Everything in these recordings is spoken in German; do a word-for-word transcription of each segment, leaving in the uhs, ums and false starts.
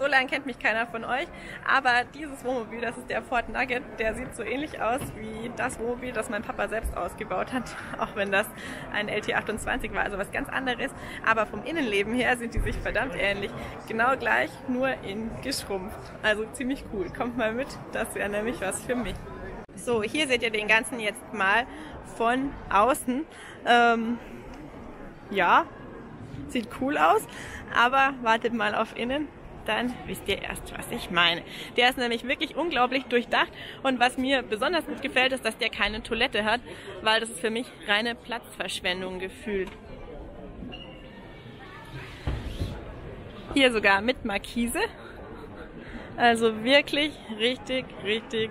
so lange kennt mich keiner von euch. Aber dieses Wohnmobil, das ist der Ford Nugget, der sieht so ähnlich aus wie das Wohnmobil, das mein Papa selbst ausgebaut hat. Auch wenn das ein L T achtundzwanzig war, also was ganz anderes. Aber vom Innenleben her sind die sich verdammt ähnlich. Genau gleich, nur in geschrumpft. Also ziemlich cool. Kommt mal mit, das wäre nämlich was für mich. So, hier seht ihr den ganzen jetzt mal von außen. Ähm, ja, sieht cool aus, aber wartet mal auf innen, dann wisst ihr erst, was ich meine. Der ist nämlich wirklich unglaublich durchdacht und was mir besonders gut gefällt, ist, dass der keine Toilette hat, weil das ist für mich reine Platzverschwendung gefühlt. Hier sogar mit Markise, also wirklich richtig, richtig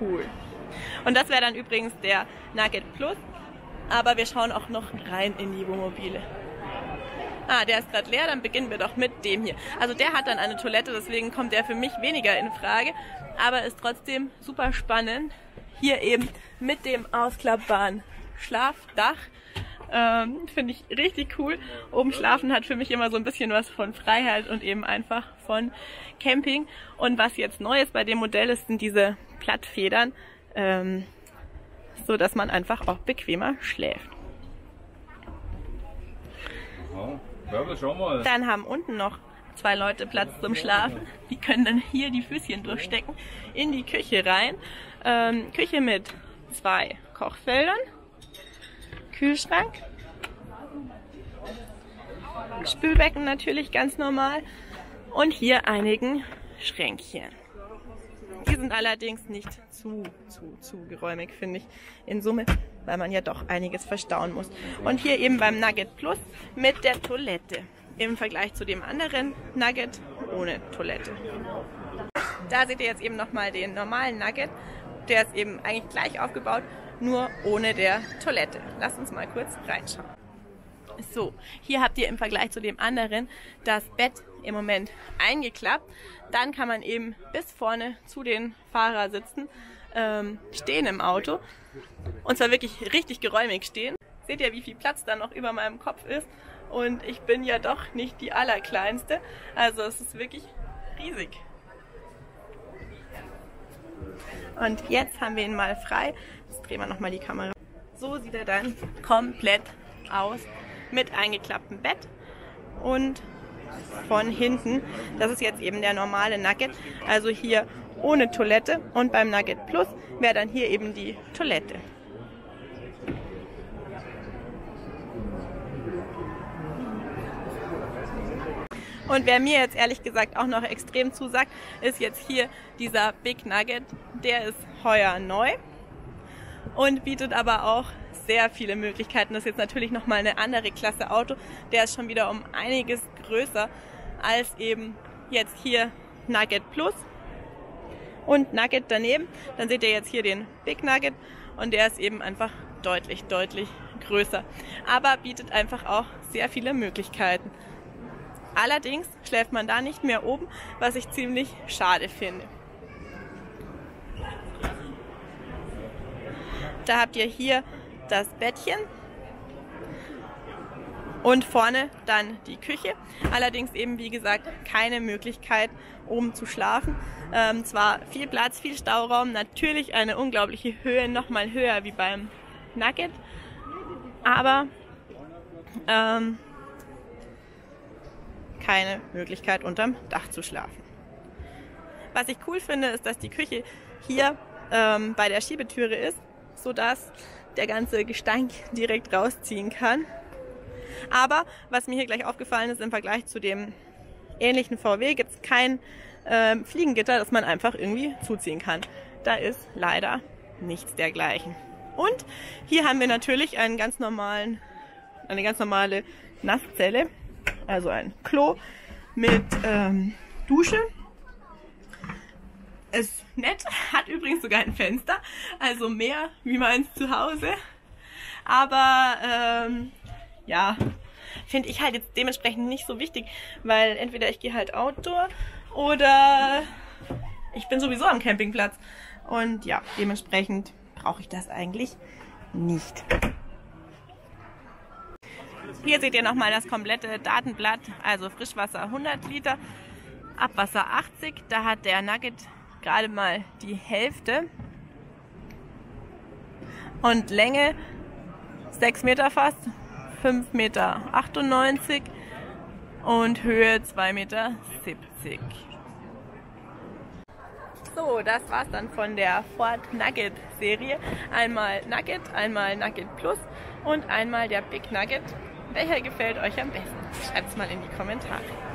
cool. Und das wäre dann übrigens der Nugget Plus, aber wir schauen auch noch rein in die Wohnmobile. Ah, der ist gerade leer, dann beginnen wir doch mit dem hier. Also der hat dann eine Toilette, deswegen kommt der für mich weniger in Frage, aber ist trotzdem super spannend. Hier eben mit dem ausklappbaren Schlafdach. Ähm, finde ich richtig cool. Oben schlafen hat für mich immer so ein bisschen was von Freiheit und eben einfach von Camping. Und was jetzt neu ist bei dem Modell ist, sind diese Plattfedern, ähm, so dass man einfach auch bequemer schläft. Dann haben unten noch zwei Leute Platz zum Schlafen. Die können dann hier die Füßchen durchstecken in die Küche rein. Ähm, Küche mit zwei Kochfeldern. Kühlschrank, Spülbecken natürlich ganz normal und hier einigen Schränkchen. Die sind allerdings nicht zu, zu, zu geräumig, finde ich, in Summe, weil man ja doch einiges verstauen muss. Und hier eben beim Nugget Plus mit der Toilette, im Vergleich zu dem anderen Nugget ohne Toilette. Da seht ihr jetzt eben nochmal den normalen Nugget, der ist eben eigentlich gleich aufgebaut, nur ohne der Toilette. Lasst uns mal kurz reinschauen. So, hier habt ihr im Vergleich zu dem anderen das Bett im Moment eingeklappt. Dann kann man eben bis vorne zu den Fahrersitzen ähm, stehen im Auto. Und zwar wirklich richtig geräumig stehen. Seht ihr, wie viel Platz da noch über meinem Kopf ist? Und ich bin ja doch nicht die Allerkleinste. Also es ist wirklich riesig. Und jetzt haben wir ihn mal frei. Jetzt drehen wir nochmal die Kamera. So sieht er dann komplett aus mit eingeklapptem Bett und von hinten. Das ist jetzt eben der normale Nugget, also hier ohne Toilette. Und beim Nugget Plus wäre dann hier eben die Toilette. Und wer mir jetzt ehrlich gesagt auch noch extrem zusagt, ist jetzt hier dieser Big Nugget. Der ist heuer neu und bietet aber auch sehr viele Möglichkeiten. Das ist jetzt natürlich nochmal eine andere Klasse Auto. Der ist schon wieder um einiges größer als eben jetzt hier Nugget Plus und Nugget daneben. Dann seht ihr jetzt hier den Big Nugget und der ist eben einfach deutlich, deutlich größer. Aber bietet einfach auch sehr viele Möglichkeiten. Allerdings schläft man da nicht mehr oben, was ich ziemlich schade finde. Da habt ihr hier das Bettchen und vorne dann die Küche. Allerdings eben, wie gesagt, keine Möglichkeit, oben zu schlafen. Ähm, zwar viel Platz, viel Stauraum, natürlich eine unglaubliche Höhe, nochmal höher wie beim Nugget, aber ähm, keine Möglichkeit, unterm Dach zu schlafen. Was ich cool finde, ist, dass die Küche hier ähm, bei der Schiebetüre ist, sodass der ganze Gestank direkt rausziehen kann. Aber was mir hier gleich aufgefallen ist, im Vergleich zu dem ähnlichen V W gibt es kein ähm, Fliegengitter, das man einfach irgendwie zuziehen kann. Da ist leider nichts dergleichen. Und hier haben wir natürlich einen ganz normalen, eine ganz normale Nasszelle, also ein Klo mit ähm, Dusche. Ist nett, hat übrigens sogar ein Fenster, also mehr wie meins zu Hause. Aber ähm, ja, finde ich halt jetzt dementsprechend nicht so wichtig, weil entweder ich gehe halt Outdoor oder ich bin sowieso am Campingplatz. Und ja, dementsprechend brauche ich das eigentlich nicht. Hier seht ihr nochmal das komplette Datenblatt, also Frischwasser hundert Liter. Abwasser achtzig, da hat der Nugget gerade mal die Hälfte und Länge sechs Meter fast, fünf Meter achtundneunzig und Höhe zwei Meter siebzig. So, das war's dann von der Ford Nugget Serie. Einmal Nugget, einmal Nugget Plus und einmal der Big Nugget. Welcher gefällt euch am besten? Schreibt's mal in die Kommentare.